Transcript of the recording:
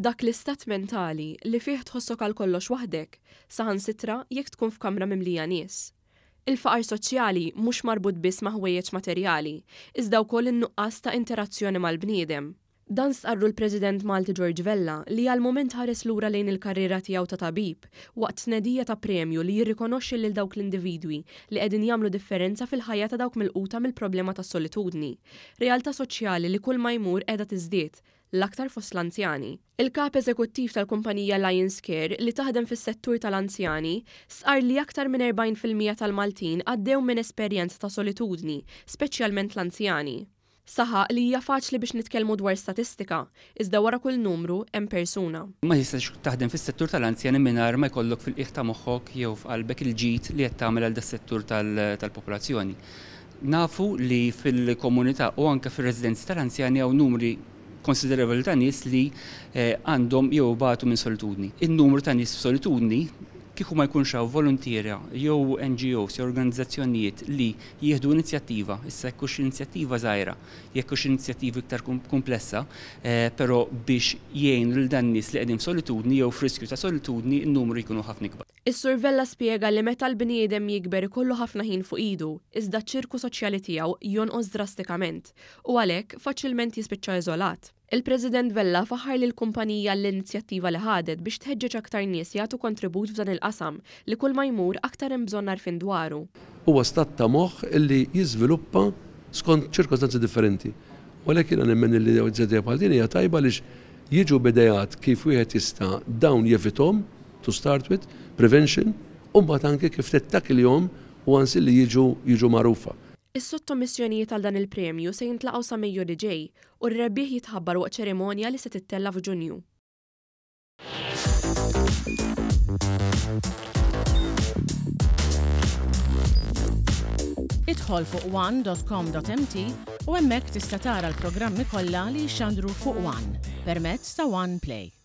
dak l-istat mentali li fih tħossok għal kollox waħdek, saħan sitra jekk tkun f'kamra mimlija nies. Il-faqar soċjali mhux marbut biss ma' ħwejjeġ materjali, iżda wkoll in-nuqqas ta' interazzjoni mal-bniedem. Dan sqarru l-President Malti George Vella li għal-moment ħares lura lejn il-karriera tiegħu ta' tabib waqt tnedija ta' premju li jirrikonoxxi lil dawk l-individwi li qegħdin jagħmlu differenza fil-ħajja ta' dawk milquta mill-problema tas-solitudni, realtà soċjali li kull ma jmur qiegħda tiżdied l-aktar fost l-anzjani. Il-kap eżekuttiv tal-kumpanija Lions Care li taħdem fis-settur tal-anzjani sqar li aktar minn 40% tal-Maltin għaddew minn esperjenza ta' solitudni, speċjalment l-anzjani. Saħaq li hija faċli biex nitkellmu dwar statistika, iżda wara kull numru hemm persuna. Ma jistax taħdem fis-settur tal-anzjani mingħajr ma jkollok fil-qiegħ ta' moħħok jew f'qalbek il-ġid li qed tagħmel għal das-settur tal-popolazzjoni. Nafu li fil-komunità u anke fir-residenzi tal-anzjani hawn numri konsiderevoli ta' nies li għandhom jew bagħtu minn solitudni. In-numru ta' nies f'solitudni kieku ma jkunx hawn volontiera jew NGOs jew organizzazzjonijiet li jieħdu inizjattiva, issa jekk hux inizjattiva żgħira, jekk hux inizjattiva iktar komplessa, però biex jgħinu lil dan nies li qegħdin f'solitudni jew f'riskju ta' solitudni n-numru jkunu ħafna ikbar. Is-Sur Vella spjega li meta l-bniedem jikber ikollu ħafna ħin fuq idu, iżda ċ-ċirku soċjali tiegħu jonqos drastikament u għalhekk faċilment jispiċċa iżolat. Il-President Vella faħar li l-kumpanija l-inizjattiva li ħadet biex tħeġġeġ aktar nies jagħtu kontribut f'dan il-qasam li kull ma jmur aktar hemm bżonn narfin dwaru. Huwa stat ta' moħħ li jiżviluppa skont ċirkostanzi differenti. Walakin għan nemmen li l-inizjattiva bħal din hija tajba għaliex jiġu bidejat kif wieħed jista' dawn jevithom to start with, prevention, u mbagħad anke kif tittakilhom u ansi li jiġu magħrufa. Is-sottomissjonijiet għal dan il-premju se jintlaqgħu sa Mejju li ġej u r-rebbieħ jitħabbar waqt ċerimonja li se tittella f'Ġunju. Idħol fuq ONE.COM.MT u hemmhekk tista' tara l-programmi kollha li jxandru fuq One permezz ta' One Play.